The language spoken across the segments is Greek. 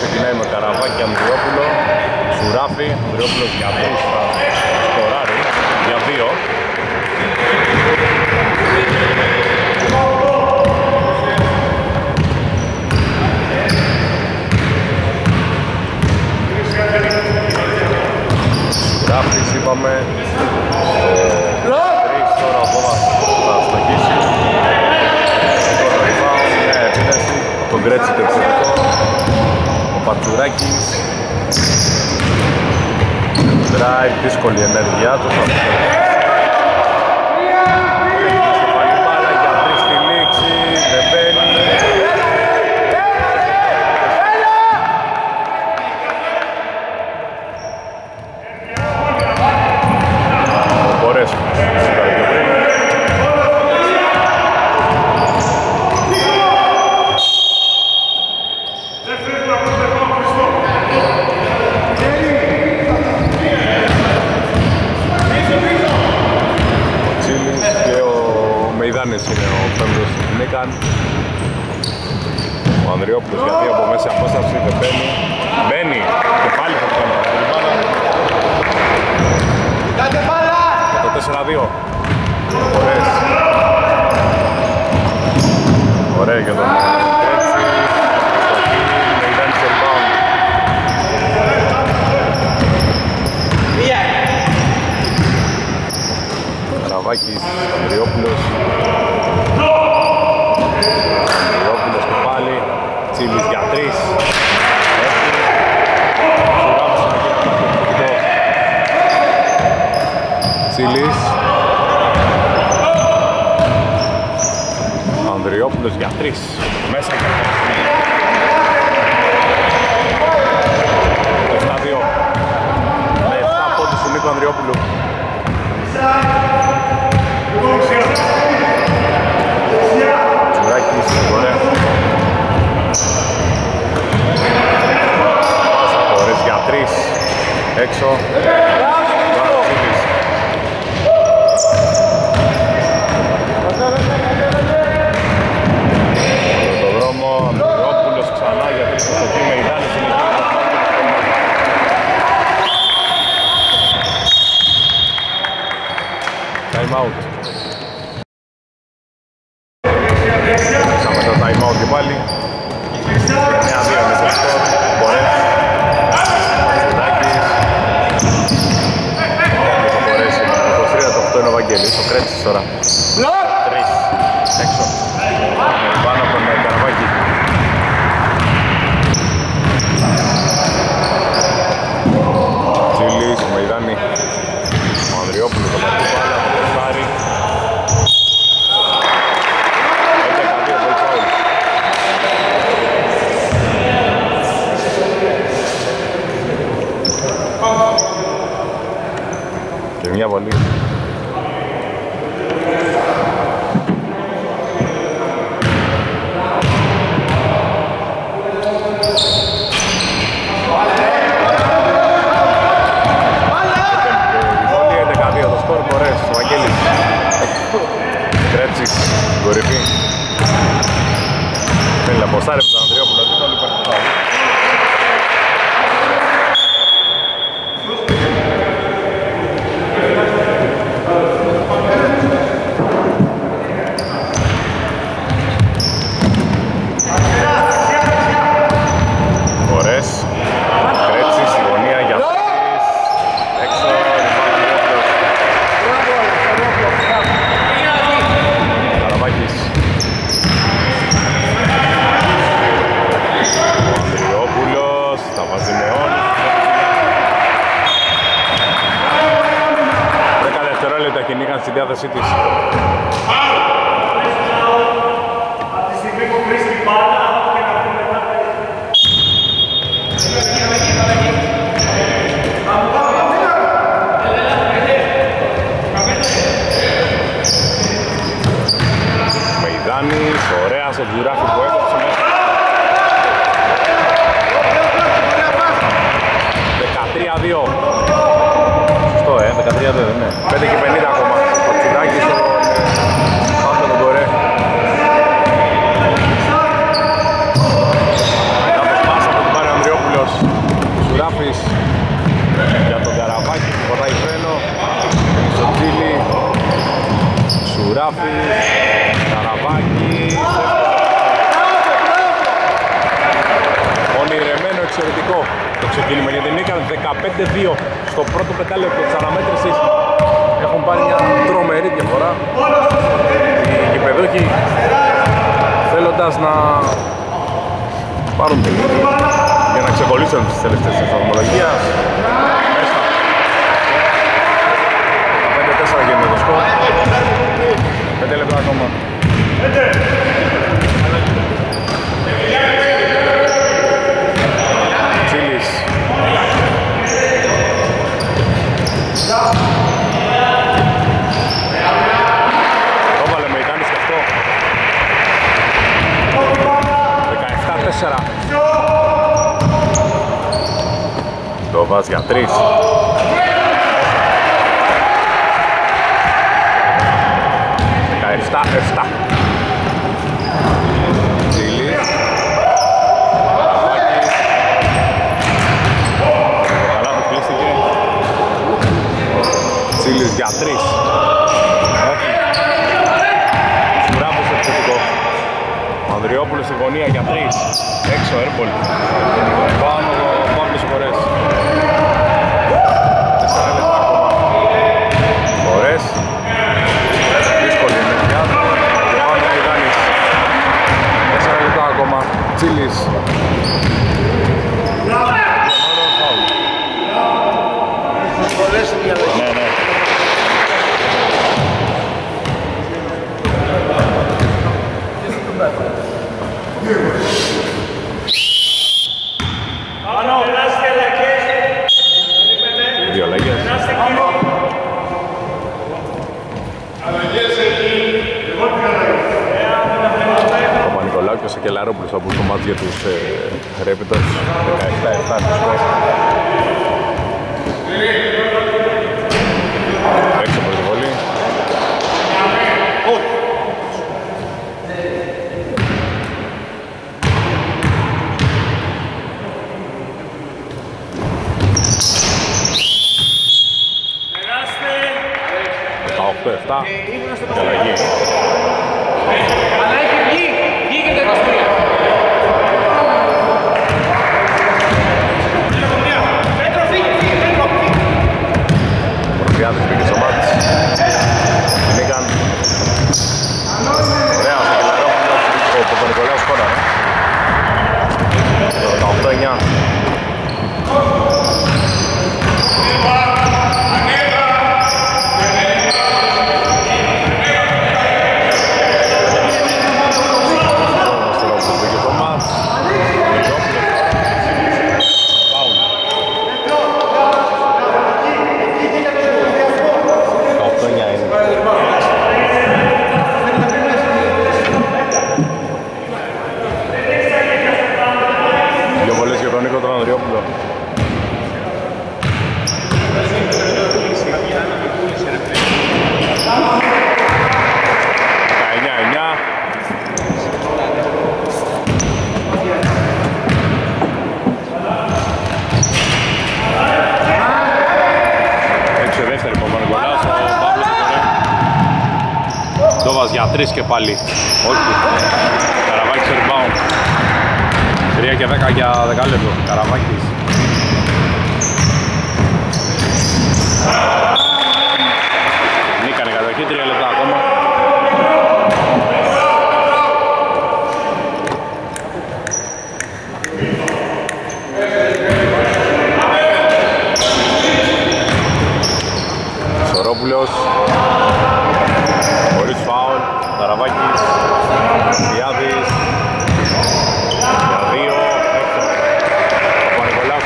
Ξεκινάει με Καραβάκη, Ανδριόπουλο, Σουράφη, Ανδριόπουλος για δύο σκοράρει, για δύο. Σουράφης είπαμε, τρεις τώρα ακόμα θα σταγίσει. Τον Κρέτσι το εξαιρετικό. Πατσουράκης, drive, δύσκολη ενέργειά του, θα το πάλι για αυτή στη λήξη, δεν μπαίνει. Είναι ο πέμπτος της Νίκαν. Ο Ανδριόπουλος για δύο από μέση απόσταση δεν μπαίνει. Μπαίνει και πάλι θα φτάνει. Κοιτάτε μπάλα! Το 4-2. Ωραίες. Ωραία για τον Κρέτσι. Μεϊδάνης rebound. Καραβάκης, Ανδριόπουλος. Κελαρόπουλος και πάλι, Τσίλης για τρεις. Τσίλης. Ανδριόπουλος για τρεις. Μέσα και αυτό. 7-2. Με 7 πόντους του Νίκου Ανδριόπουλου. Ωραία. Ωραίες για τρεις. Έξω. Στον δρόμο, Αντωνόπουλος ξανά για τρεις στο κομμάτι. Μεϊδάνης στην ηλικία. Time out. Τώρα. Τρεις. Έξω. Πάνω από τον Καραβάκη. Τσίλης, ο Μεϊδάνη. Ο Ανδριόπουλος, το Μαρκόπουλο, το Πεσάρι. 11-2 από το όλους. Και μια βολή. Κρέτσης, κορυφή. Θέλει να αποστάρει τον Ανδριόπουλο, τι όλοι παίρνουν πάλι. Ωραίες. Κρέτσης, η γωνία για αυτές. Έξω. Κυνήγαν στη διάθεσή της. στον Ξουράφη που έκοψε μέσα. 13-2. Σωστό, 13-2, ναι. 5:50 ακόμα. Το Τσουράκι στο Πάτο τον Κορέ. Κάμε πάσα που πάρει ο Ανδριόπουλος. Σουράφης για τον Καραβάκη που φοράει φρένο. Στο Τσίλη. Σουράφης. Καραβάκης. Ονειρεμένο, εξαιρετικό. Το ξεκίνημα για την Νίκα, 15-2 στο πρώτο πετάλεπτο της αναμέτρησης. Έχουν πάρει μια τρομερή διαφορά. Οι γηπεδούχοι θέλοντας να πάρουν την για να ξεκολλήσουν τις τελευταίες της βαθμολογίας. Μέσα. 15-4 γίνεται το σκορ. 5 λεπτά ακόμα. Το βάλε Μεϊδάνης και αυτό. 17-4. Το βάζει για 3. Τσίλης για 3. Σουράφης εξαιρετικό. Ο Ανδριόπουλος στη γωνία για 3. Έξω έρπολ. Πάνω το Παύλος Κορές. Κορές. Δύσκολη ενεργειά. Και πάνω ο Μεϊδάνης. 4 λεπτά ακόμα. Τσίλης. Νικολάου και ο Σακελαρόπουλος θα μπουν στο μάτι για τους Raptors. 17-7 το σκορ. Έξω προσβολή. Τα 8-7 και αλλαγή. Πορφιάδης πήγε στο μάτς. Νίκαν. Ωραία, ο Κελαρόπουλος. Ο Παπανικολάου σκόραρε. 18-9. Τόβας για 3 και πάλι. Όχι. Καραβάκης rebound. 3 και 10 για δεκάλεπτο. Καραβάκης. Νίκανε κατοχή, 3 λεπτά ακόμα. Στορόπουλος. Καραβάκης, Διάδης, για 2, 6. Παπανικολάου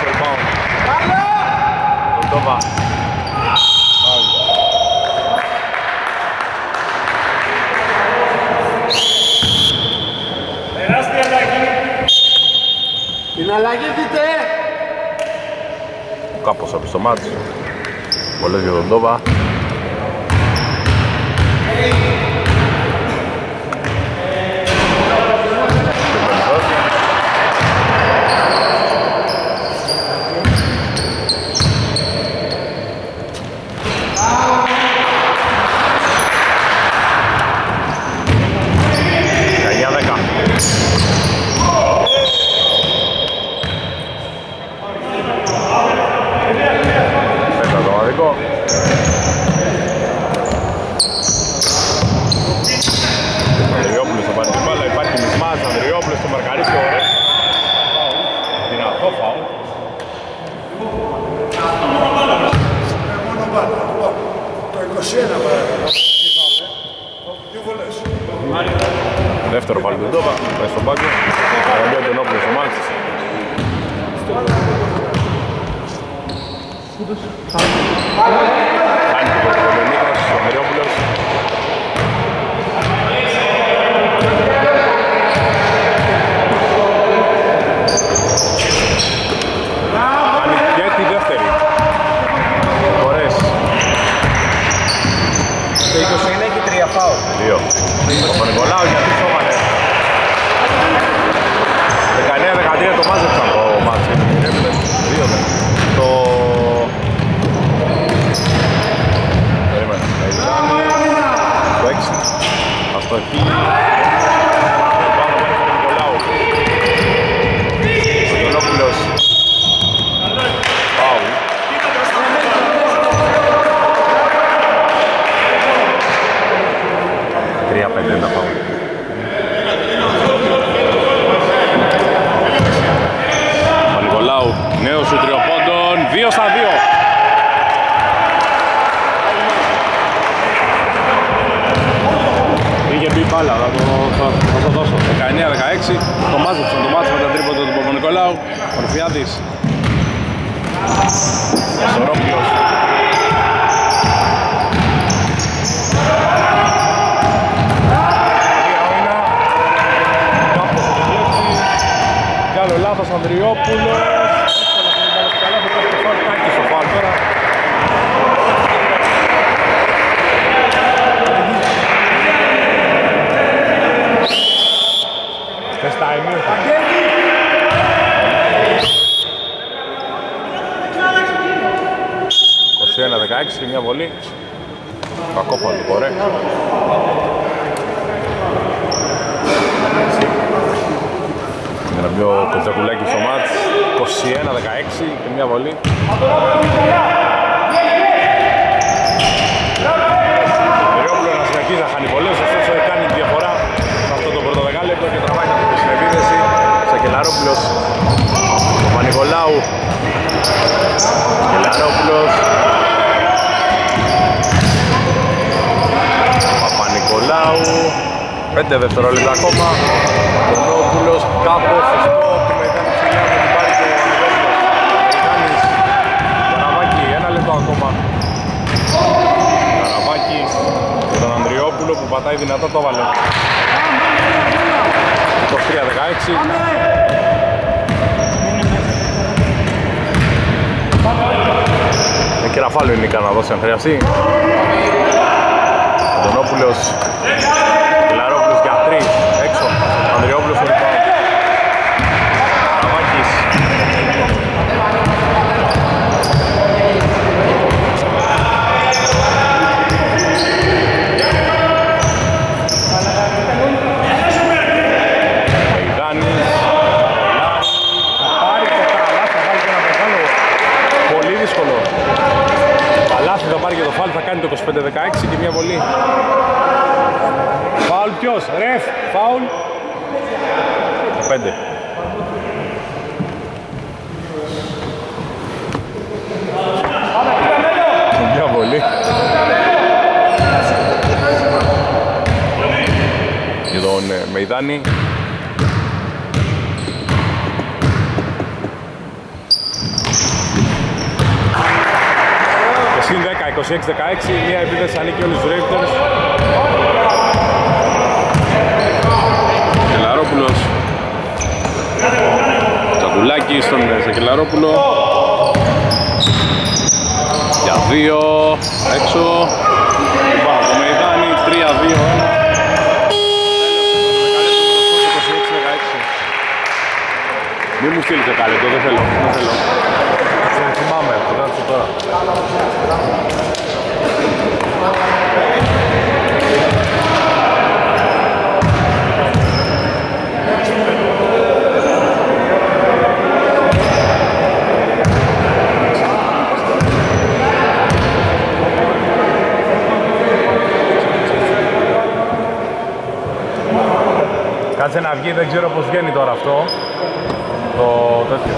Συναλλαγηθείτε! Κάπως από στο μάτς. Πολλές για τον Τόβα. Δεύτερο πάλι του Τόβα, πάει στον πάγκο. Παραμπεί Αντωνόπουλος ο μάτς. Κάνει και τον Νίκος, ο Ανδριόπουλος. Κάνει και τη δεύτερη. Φορές. Το 29 έχει 3 φάουλ. 2. Ο Παπανικολάου γιατί σώμανε. 19-13 το μάζεψαν το μάτσο. 2-2. Το... Περίμενε. Το 6. Αυτό εκεί. Άλλα, θα το δώσω. 19-16, το μάζεψαν το μάτσο με τα τρίποντα του Παπανικολάου. Ορφιάδης. Στορόπουλος. Καλό λάθος Ανδριόπουλος. Καλά, θα πάρει το φάουλ, Κάκη στο φάουλ τώρα. Ένα 16 μια βολή. Κακό φαντικό, ωραία. Ένα πιο κοτσακουλάκι στο μάτς. 21-16 και μια βολή. Περίοπλο να συνεχίζει να χάνει βολές, ωστόσο κάνει διαφορά σε αυτό το πρώτο δεκάλεπτο και τραβάει από την επίθεση. Σακελαρόπουλος, Παπανικολάου, Κελαρόπουλος, Παπανικολάου, 5 δευτερόλεπτα ακόμα, Νικολάου κάπως σωστό, του Μεϊδάνη ψηλιά με την πάρει και ο Μεϊδάνης, Καραβάκη, ένα λεπτό ακόμα, Καραβάκη και τον Ανδριόπουλο που πατάει δυνατά το βάλε. 23-16. Και ραφάλου είναι η Καναδόση αν χρειαστεί. Αντωνόπουλος, Κελαρόπουλος για 3, έξω. Ανδριόπουλος ο Ριπάου. Καραβάκης. Μεϊδάνης. Πάρει το καλά, θα βάλει και ένα μεγάλο. Πολύ δύσκολο. Λάθη θα πάρει και το φάουλ, θα κάνει το 25-16 και μια βολή. Φάουλ ποιος, ρεφ, φάουλ. 5. Μια βολή. Για τον Μεϊδάνη. Συν 10, 26-16, μια επίθεση ανήκει όλους τους Raptors. Κελαρόπουλος, Τσακουλάκη, εκεί στον Σακελαρόπουλο. Για 2 έξω. Πάμε το Μεϊδάνη, 3-2. Μην μου στείλετε καλύτερο, δεν θέλω. Θυμάμαι, το γράψω τώρα. Κάτσε να βγει, δεν ξέρω πώς βγαίνει τώρα αυτό. Το τέτοιο.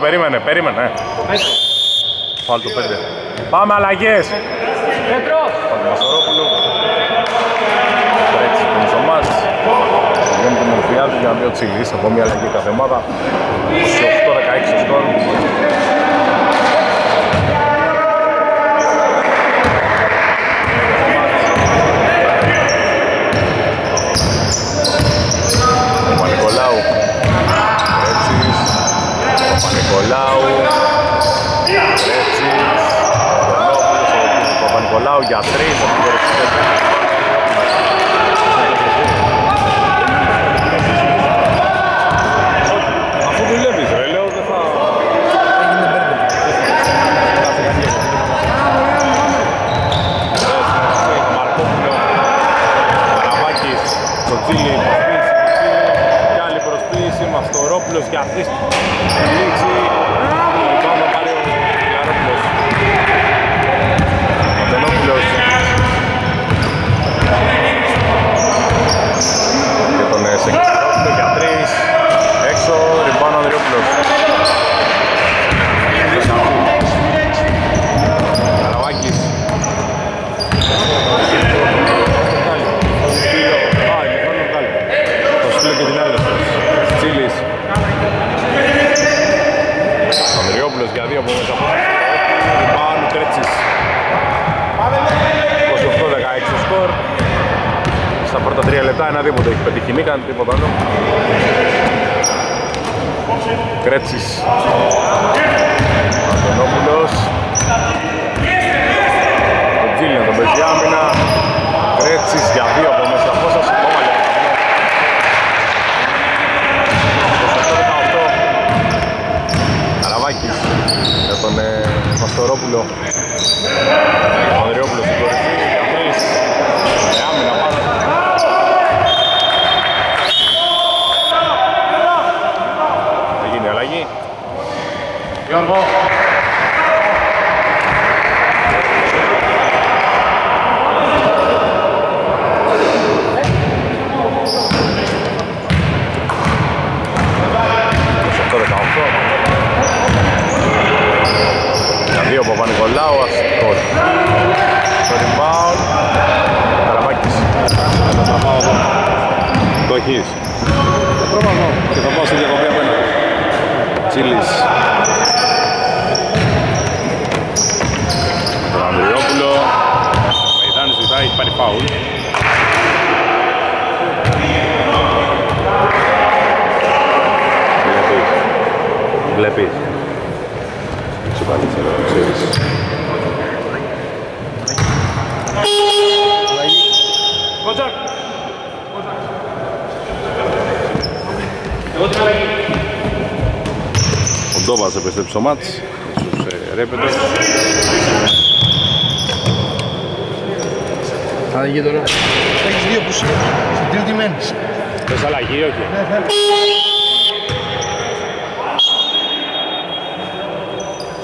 Περίμενε, περίμενε. Φάουλ το 5. Πάμε αλλαγές. Πέτρος. Πάμε Στορόπουλο. Κρέτσης τον Σομάτς. Βγαίνει τον Μορφιάδη για να δει ο Τσίλης. Από μια αλλαγή κάθε ομάδα. 28-16 σκορ. Παπανικολάου. Κρέτσης. Νικολάου, Κρέτσης, Παπανικολάου για 3 από την κορυφή. Αφού δουλεύεις ρε, λέω δεν θα... Μαρκόπουλο. και αυτή τη λήξη λοιπόν θα πάρει ο Κελαρόπουλος. Ο Αντωνόπουλος και τον Σακελαρόπουλο για 3 έξω, ριμπάουν ο Ανδριόπουλος. Καραβάκης Τσίλης. Ανδριόπουλος για 2 από μέσα από πάνω, Κρέτσης. 28-16 σκορ. Στα πρώτα 3 λεπτά ένα δίποτα έχει πετύχει, μη κάνει τίποτα άλλο. Κρέτσης. Αντωνόπουλος. Το Τσίλι να τον παίζει άμυνα. Κρέτσης για 2 από μέσα από σας. Για τον Στορόπουλο, ο Ανδριόπουλος στην κορυφή, για 3, με άμυνα πάνω. Θα γίνει αλλαγή. Γιώργο. Για 2 από Παπανικολάου, αστός. Το rebound, Καραβάκης. Θα τα πάω εδώ. Το έχεις. Θα τρώμα εδώ και θα πάω στη διακοπή απέναντι. Τσίλης. Το Ανδριόπουλο. Ο Μεϊδάνης ζητάει, έχει πάρει φάουλ. Βλέπεις. Ο Τόβας επιστρέψει στο μάτς, ίσως ρέπεται. Άρα γείτονα, έχεις 2 που σηκώσεις, στην τρίτη μένεις. Θες αλλαγή ή όχι? Ναι, θέλω.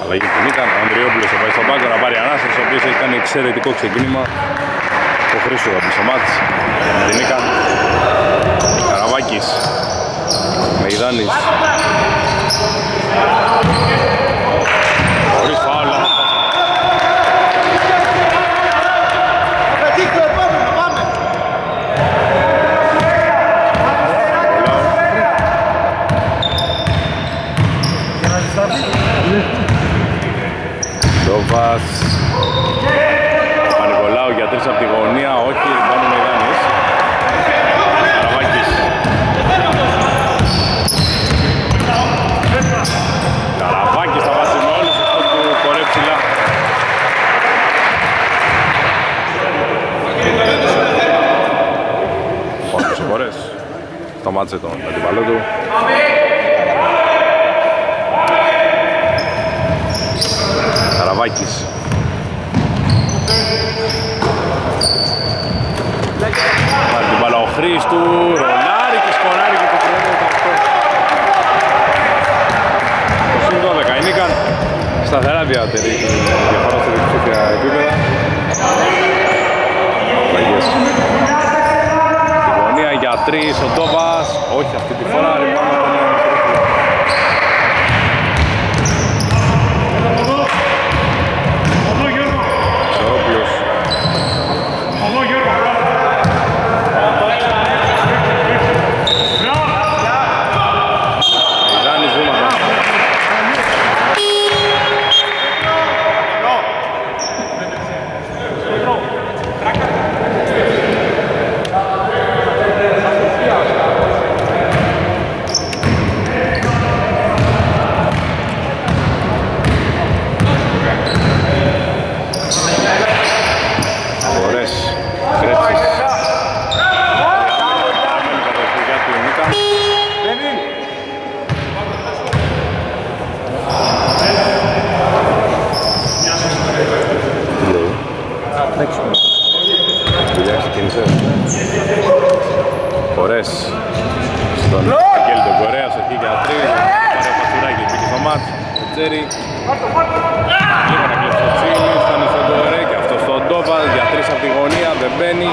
Αλλαγή την ήταν, ο Ανδριόπουλος θα πάει στον πάγκο να πάρει ανάσταση, ο οποίος έχει κάνει εξαιρετικό ξεκίνημα. Ο Χρήστος από στο μάτς, την ήταν. Καραβάκης. Μεϊδάνης. Χωρίς φάουλ. Τόβας. Παπανικολάου για 3 από τη γωνία, όχι, πάνω ο Μεϊδάνης. Καραβάκης. Καραβάκης θα βάζει με όλους αυτό που κορέψιλα. Πόσο συγχωρές. Σταμάτησε τον αντιπαλό του. Καραβάκης. Πάρει την μπάλα ο Χρήστου, ρολάρει και σκοράρει και το 38. Το 12 ηνίκαν σταθερά διατηρεί την διαφορά σε διψήφια επίπεδα. Τη γωνία για 3 ο Τόβας, όχι αυτή τη φορά, λοιπόν. Ωραίες. Στον Αγγέλη τον Κορέα, στο 2003. χέρι. Λίγο να κλέψει ο Τσίλης, θα είναι στον Τουερέ και αυτό στον Τόβα για τρεις από τη γωνία, δεν μπαίνει.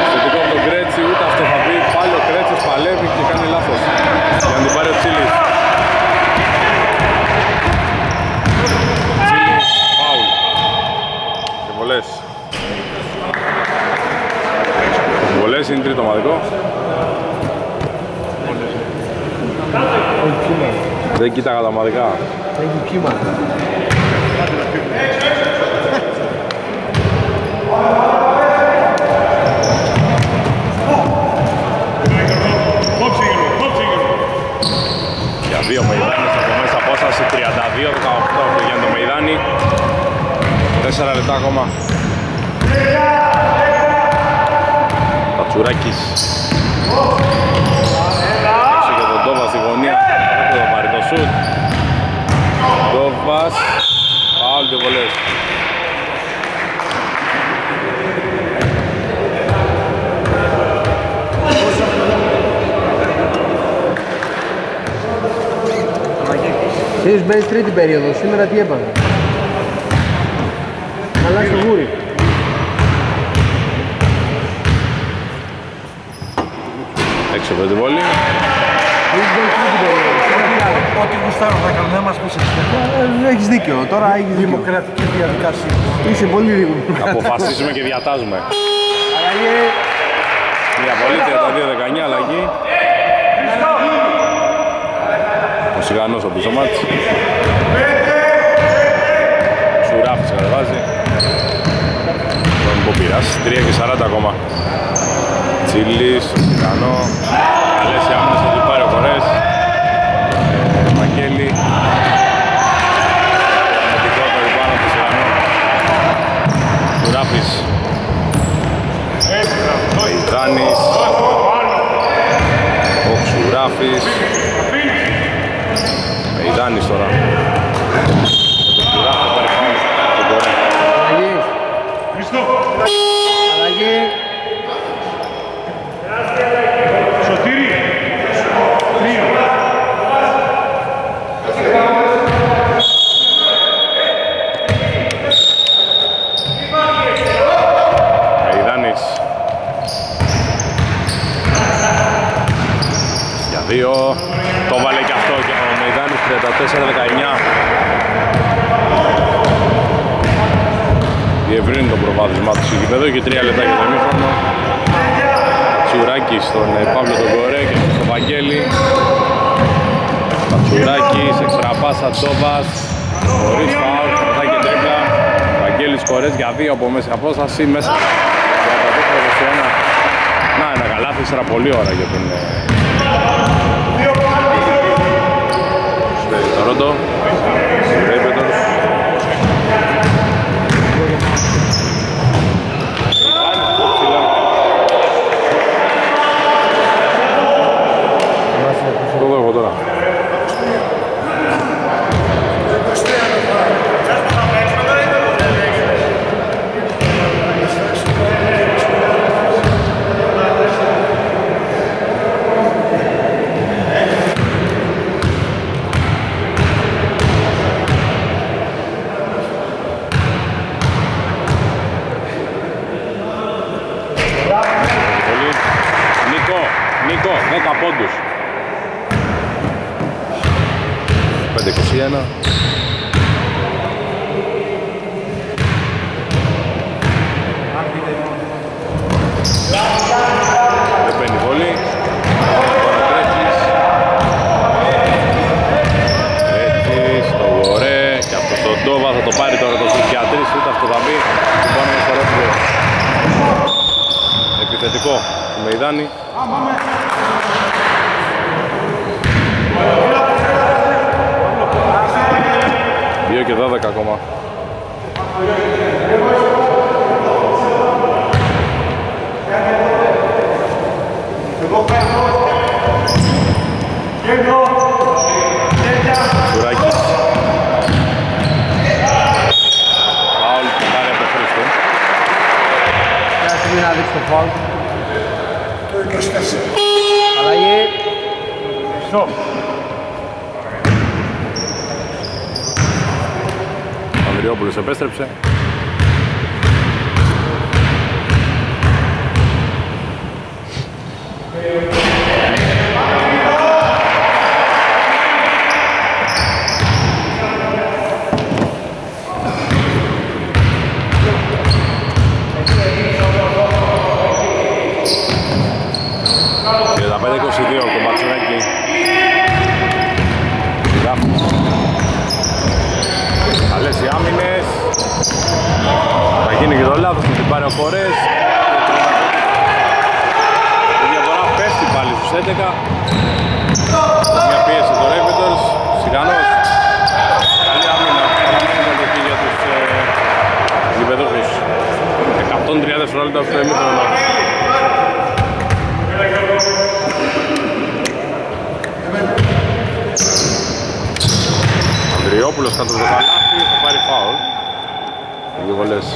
Εξαιρετικό από τον Κρέτση, ούτε αυτό θα μπει. Πάλι ο Κρέτσης παλεύει και κάνει λάθος για να την πάρει ο Τσίλης. Τσίλης, φάουλ. Και βολές. Βολές είναι τρίτο ομαδικό. Δεν κοίταγα τα μαδικά. Έχει κύμα. Για δύο Μεϊδάνης από μέσα απόσταση 32-18 από το Μεϊδάνη. 4 λεπτά ακόμα. Πατσουράκης. Στη γωνία, δεν θα πάρει το σουτ. Τόβας, φάουλ και βολές. Ίσως μπαίνεις τρίτη περίοδο, σήμερα τι έπανε. Καλά στο γούρι. Έξω από την βολή. Ό,τι γουστάρω θα κάνω, δεν μας πούσες. Έχεις δίκιο, τώρα έχεις δημοκρατική διαδικασία. Είσαι πολύ λίγο. Αποφασίζουμε και διατάζουμε. Αλλαγή. Διαβολή 32-19, αλλαγή. Ο Σιγανός από πίσω μάτς. Σουράφης κατεβάζει. Τον Ποπυράς, 3:40 ακόμα. Τσίλης, ο Σιγανό. Καλές οι άμυνες θα την πάρει ο Κορές. Μακέλη. Αντικρότο πάνω από το Σιγανό. Σουράφης. Μεϊδάνης. Ο Ξουράφης. Μεϊδάνης τώρα. Το Ξουράφη θα πάρει πάνω από το Κορές. Αλλαγή. Χριστό. Αλλαγή. Το βάλε και αυτό και ο Μεϊδάνης 34-19. Διευρύνει το προβάδισμα του συγκεκριμένου και 3 λεπτά για το μήχρονο. Τσουράκης στον Παύλο τον Κορέ και στον Βαγγέλη. Τσουράκης, εξτραπάσα Τόβας, χωρίς φάουλ, κρατάει και τρίπλα. Βαγγέλης Κορές για 2 από μέση απόσταση, μέσα 34-21. Να, ένα καλάθι, ύστερα πολύ ώρα για τον Toronto Raptors. Αλλαγή. Στοπ. Κυριόπουλος επέστρεψε. Ανδριόπουλος θα το δεχαλάσει, θα πάρει φάουλ. Δύο βολές.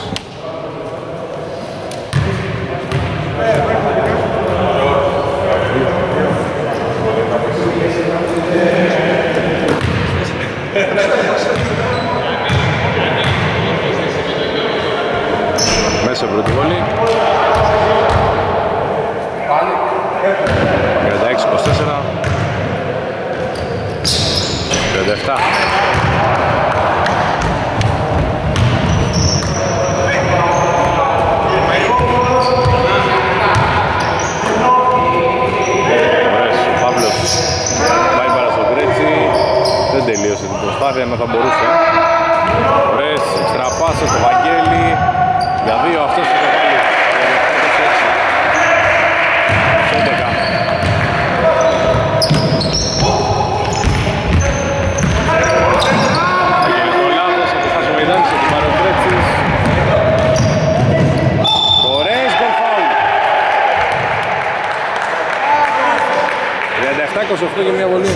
Μέσα πρώτη βολή. 36-24 37. Δεν τελείωσε την προσπάθεια, ενώ θα μπορούσε. Ωραίες εξτραπάσεις στο Βαγγέλη. Για δύο αυτός το βάλει. Βαγγέλη Νικολάου, θα πεθάσει ο Μεϊδάνης, θα την πάρει ο Κρέτσης. Ωραίες γκολ φάουλ. 37-28 και μια βολή.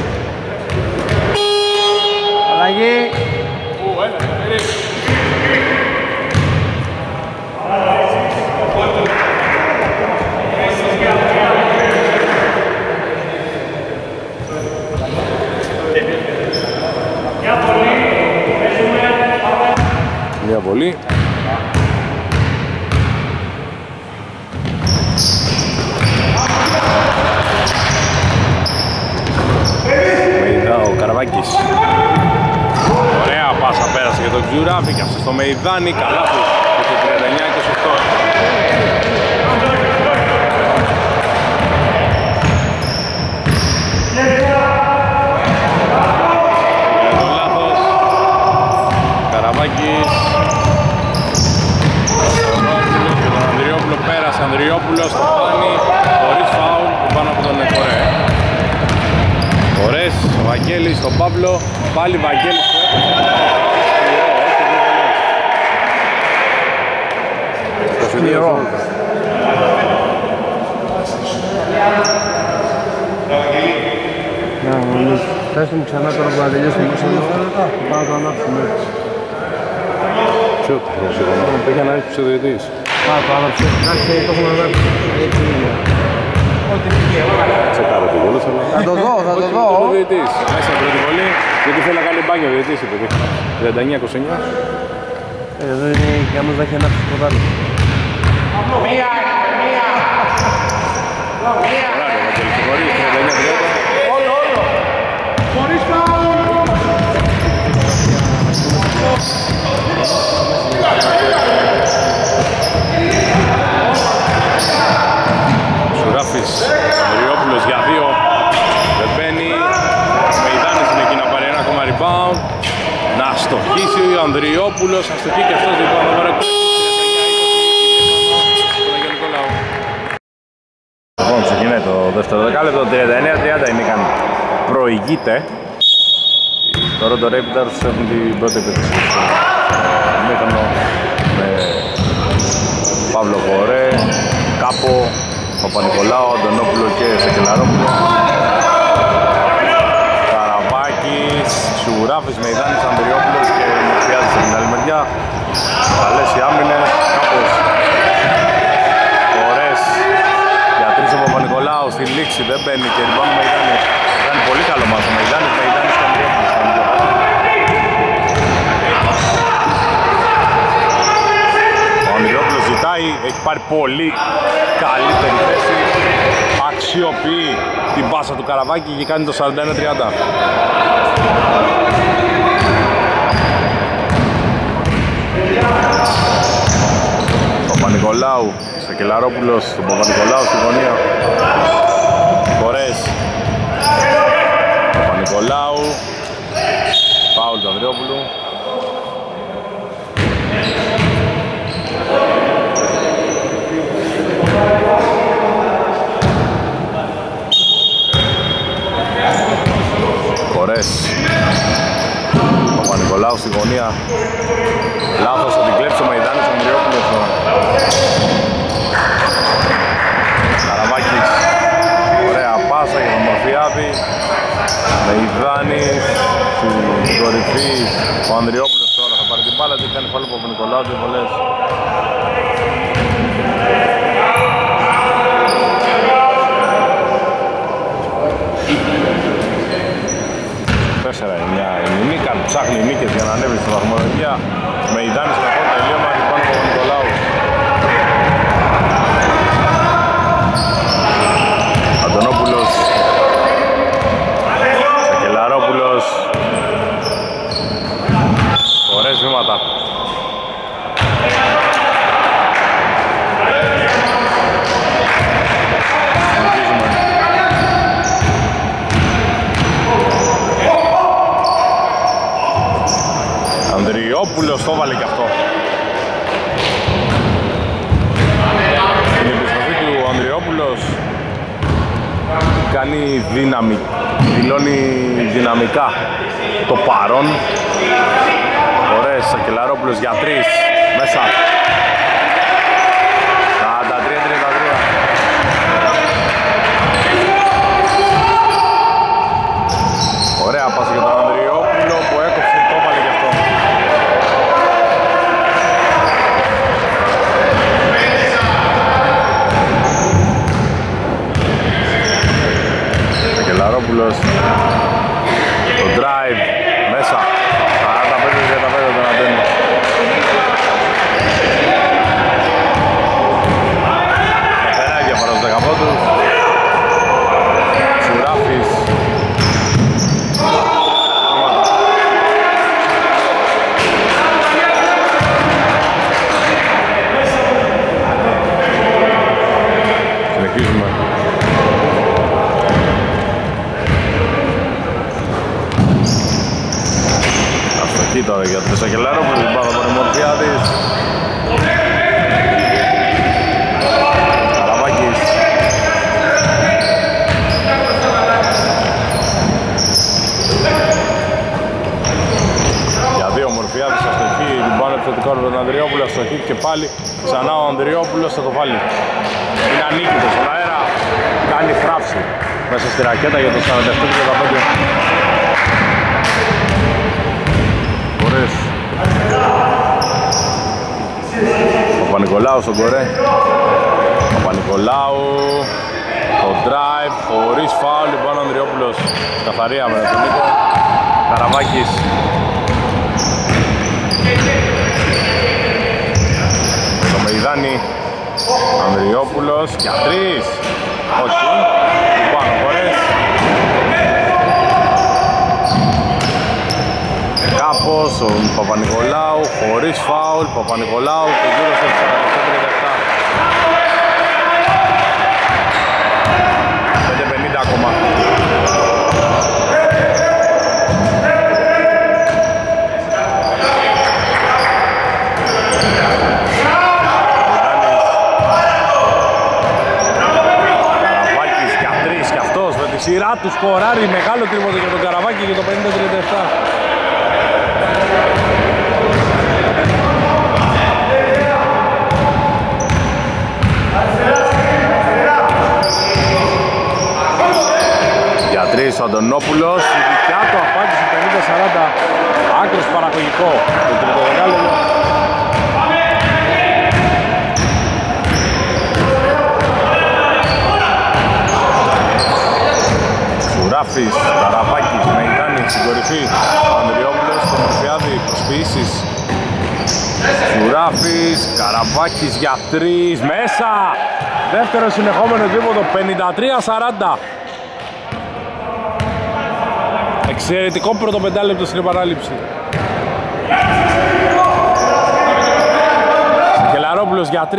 Μια βολή. Ο Καραβάκης. Ωραία πάσα πέρασε για τον Ξουράφη και αυτό στο Μεϊδάνη. Καλά του στο 39-28. Λέτο λάθος. Καραβάκης. Και τον Ανδριόπουλο πέρασε. Ανδριόπουλος το φάνει χωρίς φάουλ πάνω από τον Νεκορέ. Ωραίες, ο Βαγγέλης στον Παύλο, πάλι Βαγγέλης που έπαιξε. Θες τον ξανά τώρα που να τελειώσει την κουσία και πάμε να το ανάψουμε έτσι. Ποιο το προσεγγόμαστε, πήγε να έρθει ψευδητής. Πάμε να το ανάψουμε, εντάξει το έχουμε ανάψει, έτσι είναι. Ξεκάρω την κολούς, αλλά... Θα το δω, θα το δω! Ο διαιτητής, μέσα από την βολή, γιατί θέλει να κάνει μπάνιο ο διαιτητής, είπε. 39-29. Εδώ είναι και άμα θα έχει ανάψει το ποτάλι. Μία! Μία! Μία! Ωραία, θα τελειχωρεί, 39-30. Όλο, όλο! Χωρίς φάουλ! Σουράφης, Ανδριόπουλος για δύο, δεν μπαίνει. Μεϊδάνης είναι εκεί να πάρει ένα ακόμα rebound. Να στοχίσει ο Ανδριόπουλος, να στοχεί και αυτός λοιπόν το βαρακό. Λοιπόν, ξεκινάει το δεύτερο δεκάλεπτο, 39-30 ημίκαν προηγείται. Οι Toronto Raptors έχουν την πρώτη επίθεση. Μήκανο με Παύλο Κορέ, Κάπο, Παπανικολάου, Αντωνόπουλο και Σακελαρόπουλο. Καραβάκης, Σουράφης, Μεϊδάνης, Ανδριόπουλος και Μουφιάδης στην άλλη μεριά. Καλές οι άμυνες, κάπως ωραίες. Γιατρής ο Παπανικολάου στη λήξη δεν μπαίνει και ριμπάουν Μεϊδάνης. Κάνει πολύ καλό μας ο Μεϊδάνης και Ανδριόπουλος. χτυπάει, έχει πάρει πολύ καλύτερη θέση, αξιοποιεί την πάσα του Καραβάκη και κάνει το 41-30. Παπανικολάου, Σακελαρόπουλος, τον Παπανικολάου στη γωνία. Φορές. Παπανικολάου, φάουλ του Ανδριόπουλου. Κορές. Παπανικολάου στη γωνία. Λάθος, θα την κλέψει ο Μεϊδάνης, ο Ανδριόπουλος. Καραβάκης. Ωραία πάσα για τον Μορφιάδη. Μεϊδάνης στην κορυφή. Ο Ανδριόπουλος τώρα θα πάρει την μπάλα, δεν κάνει φάουλ από τον Νικολάου, δεν βολές. Ψάχνει νίκες για να ανέβει στη βαθμολογία. Μεϊδάνης με πρώτα τελείωμα και πάνω από Νικολάου. Αντωνόπουλος. Σακελαρόπουλος. Ωραίες βήματα. Ανδριόπουλος το βάλε κι αυτό. Στην επιστροφή του Ανδριόπουλος κάνει δύναμη, δηλώνει δυναμικά το παρόν. Ωραίες, Σακελαρόπουλος για τρεις, μέσα. 43-33. Ωραία πάσα για τον Ανδριόπουλο που έκοψε, το βάλε κι αυτό. Κελαρόπουλος, το drive, μέσα, 45-35 τον Αντώνη. Καθαρά διαφορά στους 15. Σουράφης. Συνεχίζουμε. Τώρα για τον Σακελαρόπουλο, την πάγα τον Μορφιάδης. Καραβάκης. Για δύο Μορφιάδης, αστοχή, την πάνω επιθετικό από τον Ανδριόπουλο, αστοχή και πάλι ξανά ο Ανδριόπουλος θα το βάλει. Είναι ανίκητος, στον αέρα κάνει θράψη μέσα στη ρακέτα για το 47-35. Παπανικολάου στον κορέ. Παπανικολάου. Το drive χωρίς φάουλ, λοιπόν ο Ανδριόπουλος. Καθαρία με τον Νίκο. Καραβάκης. Το Μεϊδάνη. Ανδριόπουλος για τρεις. Όχι. Λοιπόν χωρίς. Κάπως ο Παπανικολάου, χωρίς φάουλ, Παπανικολάου και γύρω στο 47-37. 5-50 ακόμα. Καραβάκης για τρεις κι αυτός με τη σειρά του σκοράρει, μεγάλο τρίποντο για τον Καραβάκη για το 50-37. Ο Αντωνόπουλος, η δικιά του απάντηση 50-40, άκρος παραγωγικό το τρίτο δεκάλεπτο. Ξουράφης, Καραβάκης, Μεϊδάνης στην κορυφή, ο Ανδριόπουλος, ο Μορφιάδη, προσποιήσεις. Σουράφης, Καραβάκης για 3, μέσα! Δεύτερο συνεχόμενο τρίποντο, 53-40. Εξαιρετικό πρώτο πεντάλεπτο στην επανάληψη. Κελαρόπουλος για 3,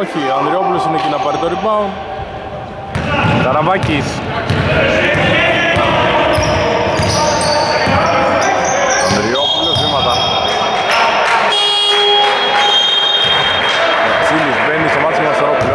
όχι, ο Ανδριόπουλος είναι εκεί να πάρει το rebound. Καραβάκης. Ανδριόπουλος, βήματα. Τσίλης μπαίνει στο μάτσο για Στορόπουλος.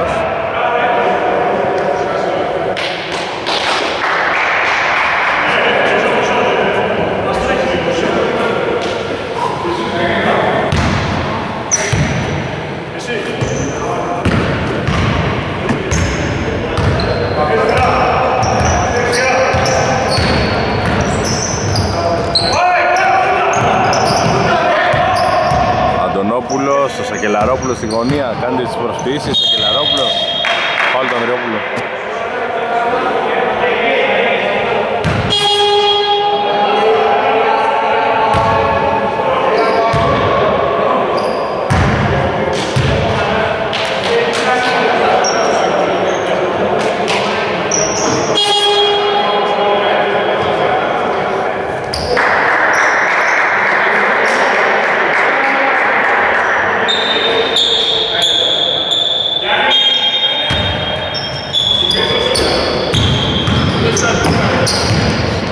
Ο Σακελαρόπουλος στην γωνία, κάντε τις προσποιήσεις. Σακελαρόπουλος, πάλι τον Ανδριόπουλο.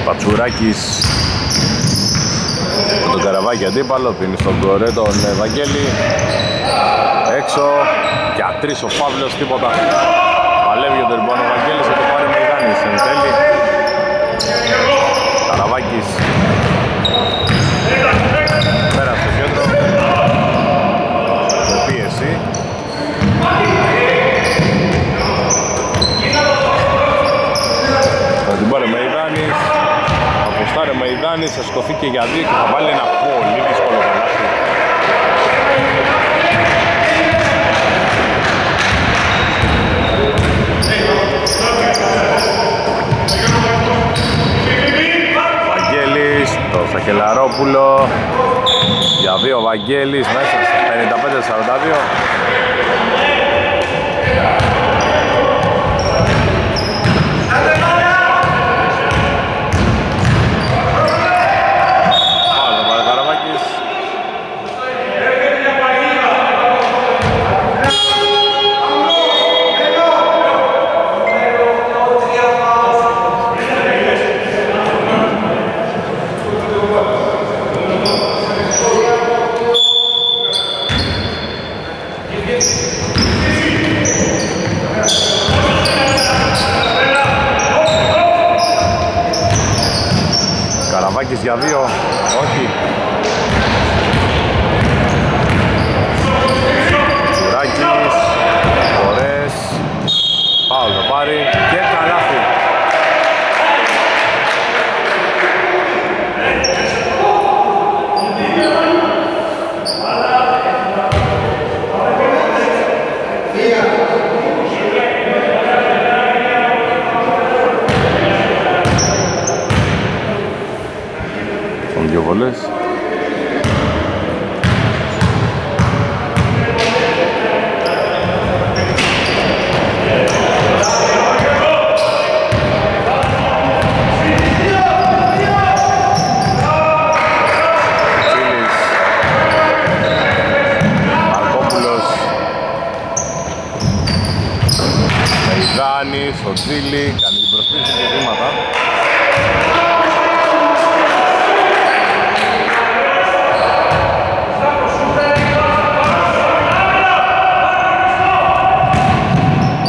Πατσουράκης τον Καραβάκη αντίπαλο, πίνει στον κορέ τον Ευαγγέλη έξω και τρεις ο Παύλος, τίποτα. Παλεύει για τον λοιπόν ο Ευαγγέλης, θα το πάρει Μεϊδάνης εν τέλει. Καραβάκης πέρα στο κέντρο με πίεση. Θα την πάρει Μεϊδάνης. Αποστάρε Μεϊδάνης, θα σκοθεί και για δύο και θα βάλει ένα πολύ δύσκολο καλάθι. Βαγγέλης, το Σακελαρόπουλο για δύο, Βαγγέλης μέσα σε 55-42. Για δύο, όχι. Τσουράκης, χωρές, πάω το πάρει και καλάθι. Βολές. Τσίλης, Μαρκόπουλος, Μεϊδάνης, ο Τσίλη, κάνει την προσπίση και βήματα.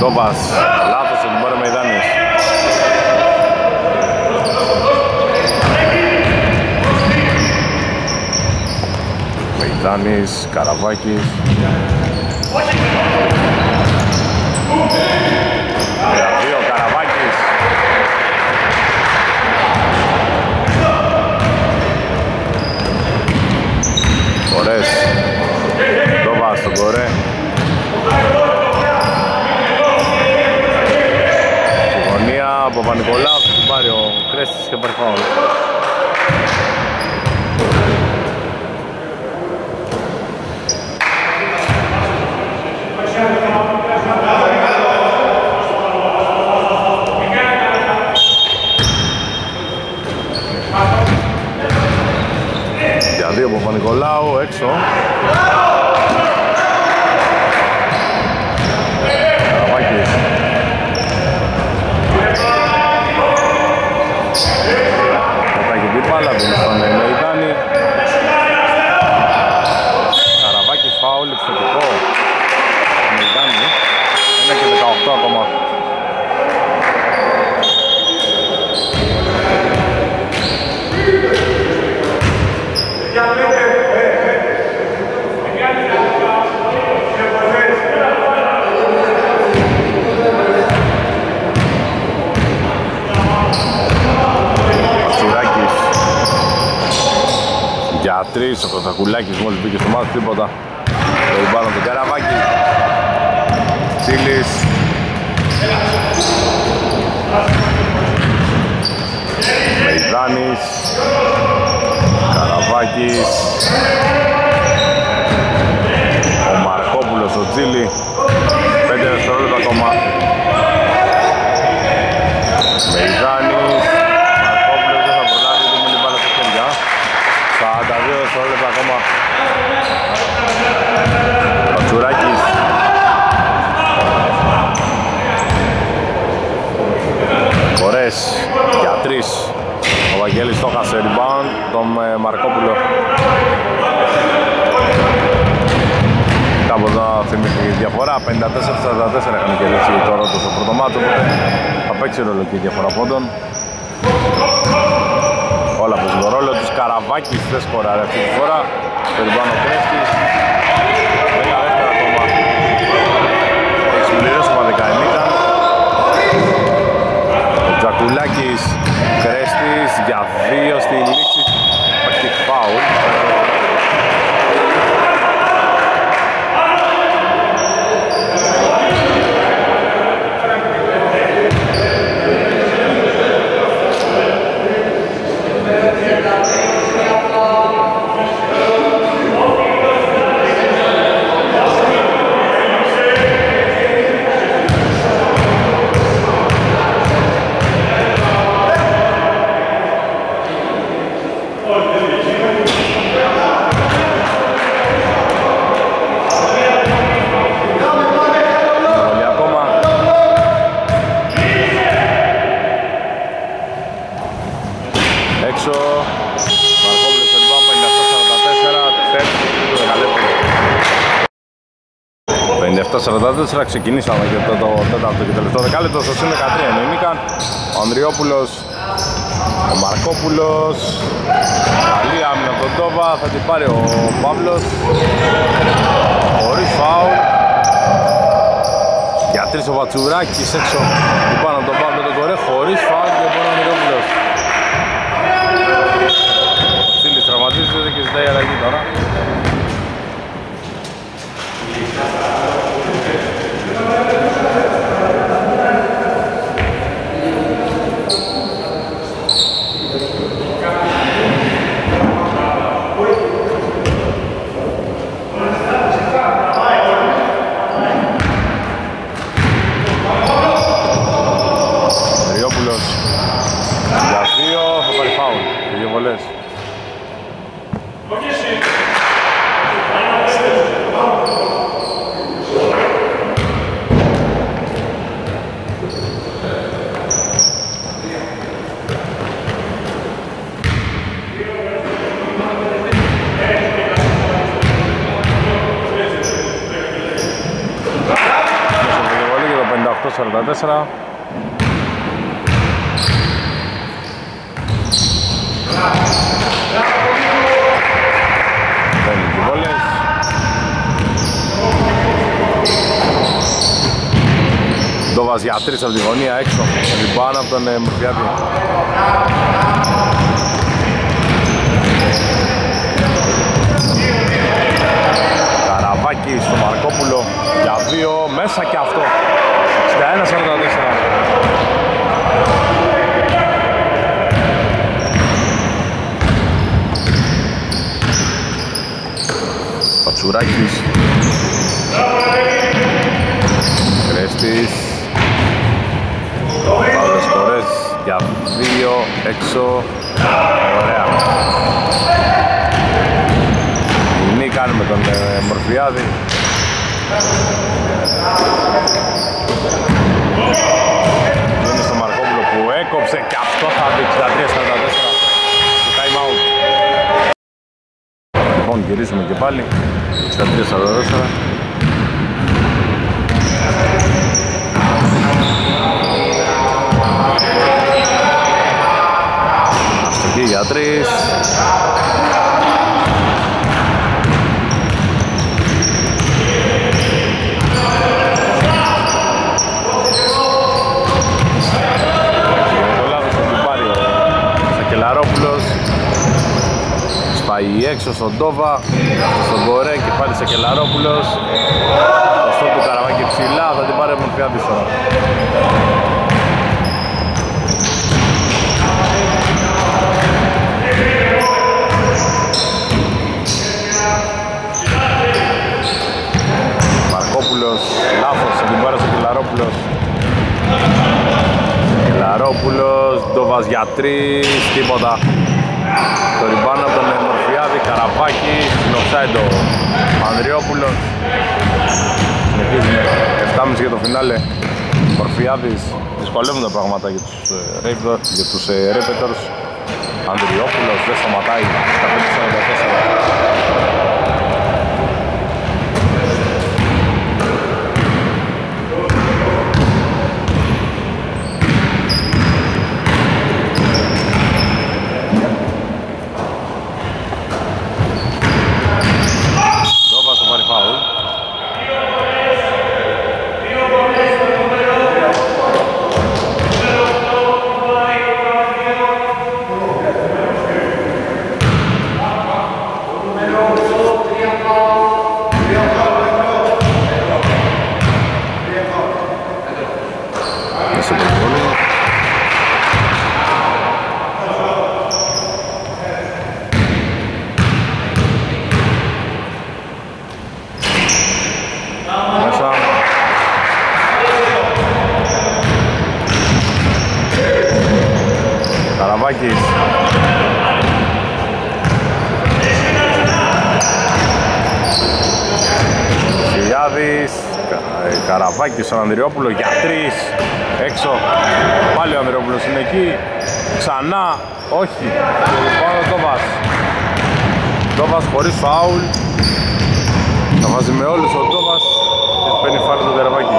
Τόβας, λάθος, τον πάρει Μεϊδάνης. Μεϊδάνης, Καραβάκης. Για δύο, Καραβάκης. Κορές. Τόβας, τον κορέ. Από Παπανικολάου που την πάρει ο Κρέτσης και παρφάουν. λεπτό ακόμα. Για τρεις, ο Κωνστακουλάκης μόλις μπήκε στο μάτι, τίποτα. Το ριμπάνο του Καραβάκη. Τσίλης. Μεϊδάνης. Καραβάκης. Ο Μαρκόπουλος, ο Τσίλη. 5 δευτερόλεπτα ακόμα. Μεϊδάνης. Μαρκόπουλος δεν θα προλάβει, δεν είναι πάνω στα χέρια. 42 δευτερόλεπτα ακόμα. Πατσουράκης. Κορές για 3. Ο Βαγγέλης το χάσε rebound, τον Μαρκόπουλο. Κάπου εδώ θυμίζει η διαφορά, 54-44 είχαν κερδίσει το Toronto στο πρώτο μάτσο, οπότε θα παίξει ρόλο και η διαφορά πόντων. Όλα από το ρόλο τους. Καραβάκης δεν σκοράρει αυτή τη φορά. Το rebound ο Κρέτσης. 12 ακόμα. Εξυπηρεώσει ο Μαδεκανίκα. Ο Τζακουλάκης. Κρέστης για 2 στη λήξη. Υπάρχει φάουλ. Στα 44 ξεκινήσαμε και το τέταρτο και τελευταίο δεκάλεπτο. Στο σύν 13 εννοημήκαν ο Ανδριόπουλος, ο Μαρκόπουλος. Καλή άμυνα από τον Τόβα, θα την πάρει ο Παύλος. Χωρίς φάουλ. Για 3 ο Πατσουράκης έξω που πάνω από τον Παύλο τον Κορέ. Χωρίς φάουλ και ο Ανδριόπουλος. Ο Τσίλης τραυματίζεται και ζητάει αλλαγή τώρα. Ριόπουλος για 2 θα πάρει φάουλ, οι δύο βολές. Σαραντατέσσερα. Παίρνει και βόλες. Ντόβας για 3 από τη γωνία έξω. Ριμπάνα από τον Μουρφιάδη. Καραβάκη στο Μαρκόπουλο για 2 μέσα και αυτό. 61-44. Πατσουράκης. Κρέστης. Παύλες φορές για 2 έξω. Ωραία. Νίκαν με τον Μορφιάδη. Είναι στο Μαρκόπουλο που έκοψε και αυτό θα μπει 63-44 στο time out. Λοιπόν, γυρίσουμε και πάλι 63-44. τρεις. Κελαρόπουλος σπάει έξω στον Τόβα, στον Κορέ και πάλι σε Κελαρόπουλος. Το στόχο του Καραβάκη ψηλά, θα την πάρει με πια πίσω. Μαρκόπουλος, λάθος, θα την πάρει σε Κελαρόπουλος. Κελαρόπουλος, Ντόβας για τρεις, τίποτα. Το ριμπάνο από τον Μορφιάδη, Καραβάκη, νοψάει το Ανδριόπουλος. Συνεχίζουμε 7,5 για το φινάλε. Μορφιάδης, δυσκολεύουν τα πράγματα για τους Raptors. Ανδριόπουλος δεν σταματάει, στα 5,44. Καραβάκης στον Ανδριόπουλο για τρεις, έξω, πάλι ο Ανδριόπουλος είναι εκεί, ξανά, όχι, και λοιπόν ο Τόβας. Τόβας χωρίς φάουλ, θα βάζει με όλους ο Τόβας και παίρνει φάουλ τον Καραβάκη.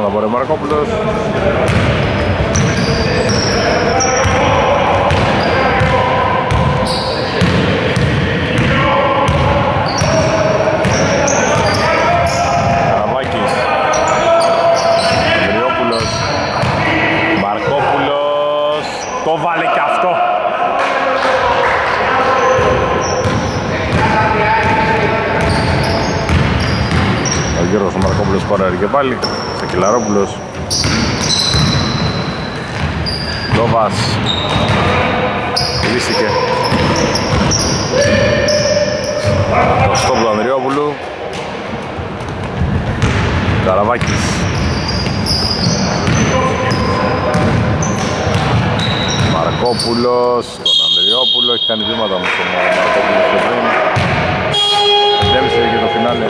Ο Μαρκόπουλος Καραβάκης, Αντριόπουλος, Μαρκόπουλος, το βάλε και αυτό. Ο Γιώργος Μαρκόπουλος παράρει και πάλι. Κελαρόπουλος, Τόβας, λύστηκε το στόπ του Ανδριόπουλου. Καραβάκης, Μαρκόπουλος, τον Ανδριόπουλο, έχει κάνει βήματα με τον Μαρκόπουλο στο πριν. Εντέμισε και το φινάλε.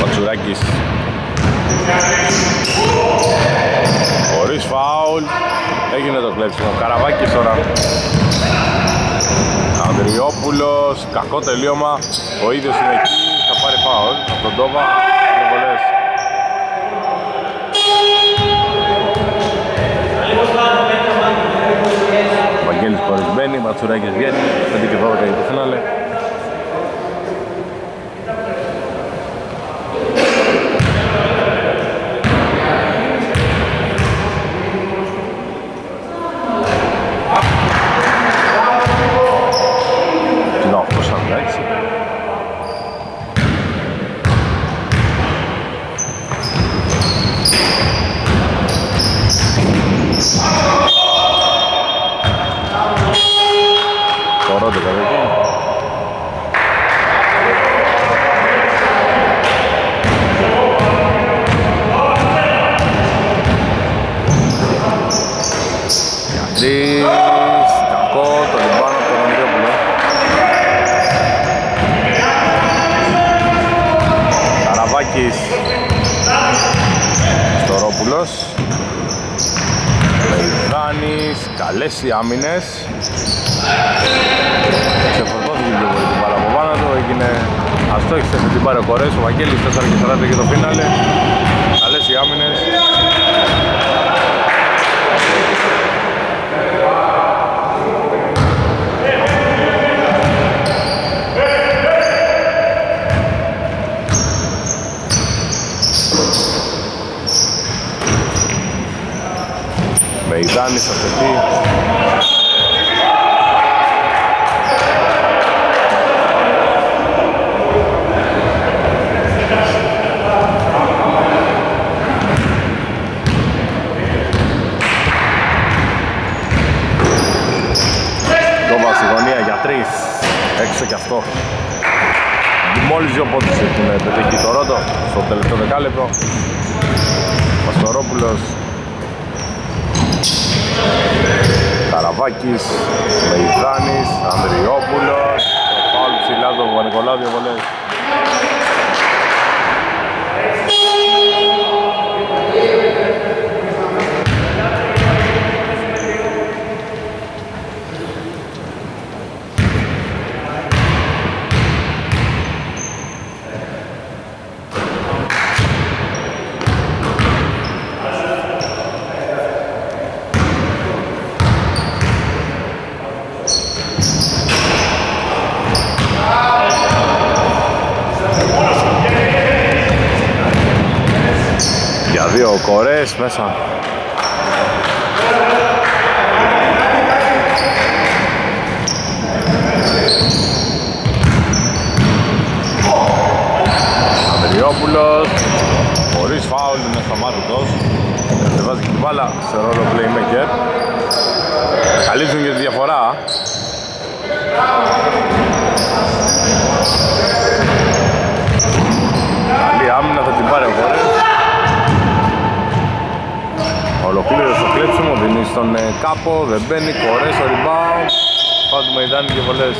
Πατσουράκης, χωρίς φάουλ, έγινε το κλέψιμο. Καραβάκης τώρα, Ανδριόπουλος, κακό τελείωμα, ο ίδιος είναι εκεί, θα πάρει φάουλ από τον Τόβα. Βαγγέλης χωρισμένη, Πατσουράκης βγαίνει, 5 και 12 για το φινάλε. Редактор το λιμπάνο από τον Ανδριόπουλο. Καραβάκης, Στορόπουλος, Μεϊδάνης, καλές οι άμυνες. Ξεφορτώθηκε την πληροφορική πάρα από πάνω του, έγινε αστόχησε με την πάρε ο Κορές, ο Βαγγέλης 4-40 και το φίναλε. Καλές οι άμυνες. Μεϊδάνης θα στεφτεί. Τόβας στη γωνία για 3. Έξω κι αυτό. Μόλις 2 πόντους έχουν πετύχει το Toronto στο τελευταίο δεκάλεπτο. Ο Στορόπουλος, Καραβάκης, Μεϊδάνης, Ανδριόπουλος, το φάουλ ψηλά του Παπανικολάου, δύο βολές. Δύο κορές μέσα. Ανδριόπουλος χωρίς φάουλ είναι σταμάτητος. Βάζει και την μπάλα σε ρόλο playmaker. Καλύπτουν και τη διαφορά. Καλή άμυνα, θα την πάρει ο Κορές. Ολοκλήρωσε στο κλέψιμο, δίνει στον κάπο, δεν μπαίνει, Κορές στο rebound. Φάουλ του Μεϊδάνη και βολές.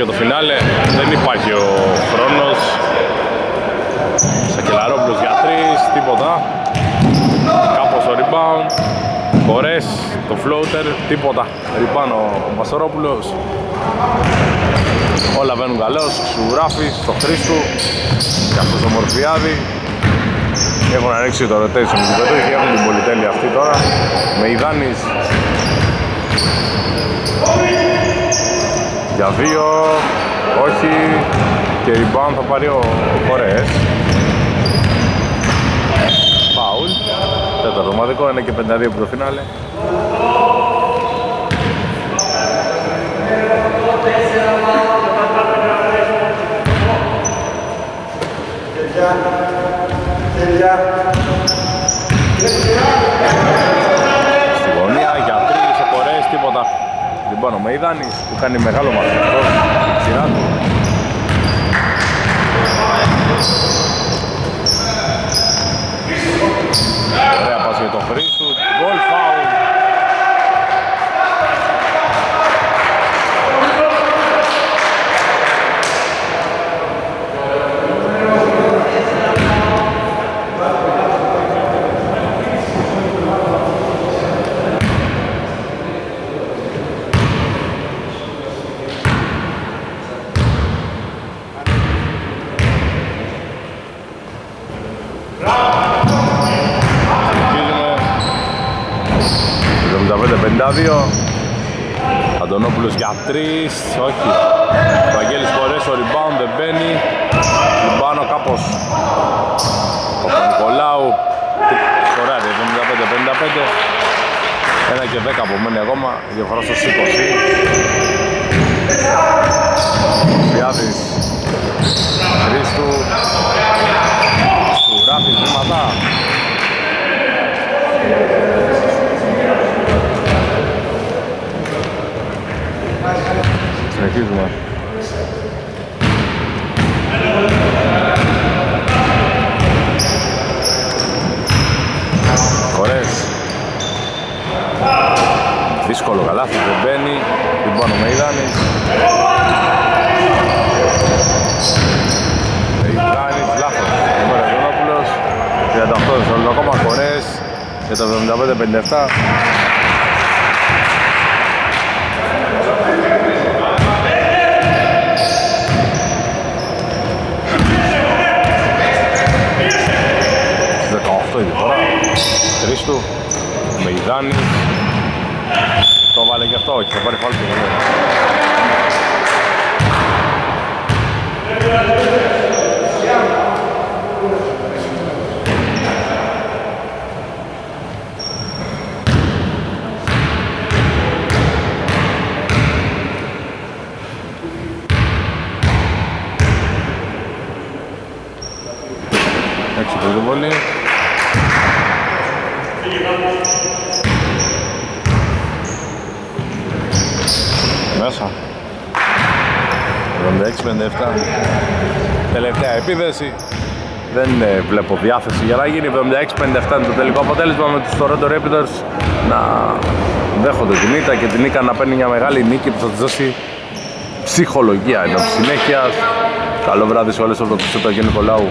Για το φινάλε δεν υπάρχει ο χρόνος. Σακελαρόπουλος για 3, τίποτα. Κάπως ο rebound. Κορές, το floater, τίποτα. Ριπάνω ο Πατσουράκης. Όλα βαίνουν καλώς. Σουράφης, το Χρήστου. Και αυτός ο Μορφιάδη. Έχουν ανοίξει το rotation του πετρούχη. Έχουν την πολυτέλεια αυτή τώρα. Μεϊδάνης. Για δύο, όχι, και rebound θα πάρει ο Κορέας. Φάουλ, τέταρτο ομαδικό, 1 και 52 προ φινάλε. Στη γωνία για τρεις ο Κορέας, τίποτα. Λοιπόν, ο Μεϊδάνης που κάνει μεγάλο μαθηματικό σειρά του. Ωραία πάση για το Χρήστου. Γκολ φάουλ. Αντωνόπουλος για 3, όχι. Ο Βαγγέλης χωρέσει, ο rebound δεν μπαίνει. Λιμπάνο κάπως. Ο Παπανικολάου χωράει, 75-55. 1 και 10 απομένει ακόμα, διαφορά στο 20. Σουράφης, Χρήστου, Σουράφης, βήματα. Συνεχίζουμε. Κορές. Δύσκολο καλάθι, δεν μπαίνει. Λοιπόν ο Μεϊδάνης. Μεϊδάνης, λάθος. Λοιπόν ο Αντωνόπουλος. 38 δευτερόλεπτα ακόμα. Κορές. Για το 75-57. Χρήστου, Μεϊδάνης. Το βάλε και αυτό, όχι, θα πάρει φάουλ. Έξω το δουλεύει. Μέσα. 76-57. Τελευταία επίθεση. Δεν βλέπω διάθεση για να γίνει. 76-57 είναι το τελικό αποτέλεσμα, με τους Toronto Raptors να δέχονται την ήττα και την Νίκα να παίρνει μια μεγάλη νίκη που θα τους δώσει ψυχολογία ενώπιση συνέχειας. Καλό βράδυ σε όλες, από το Νικολάου.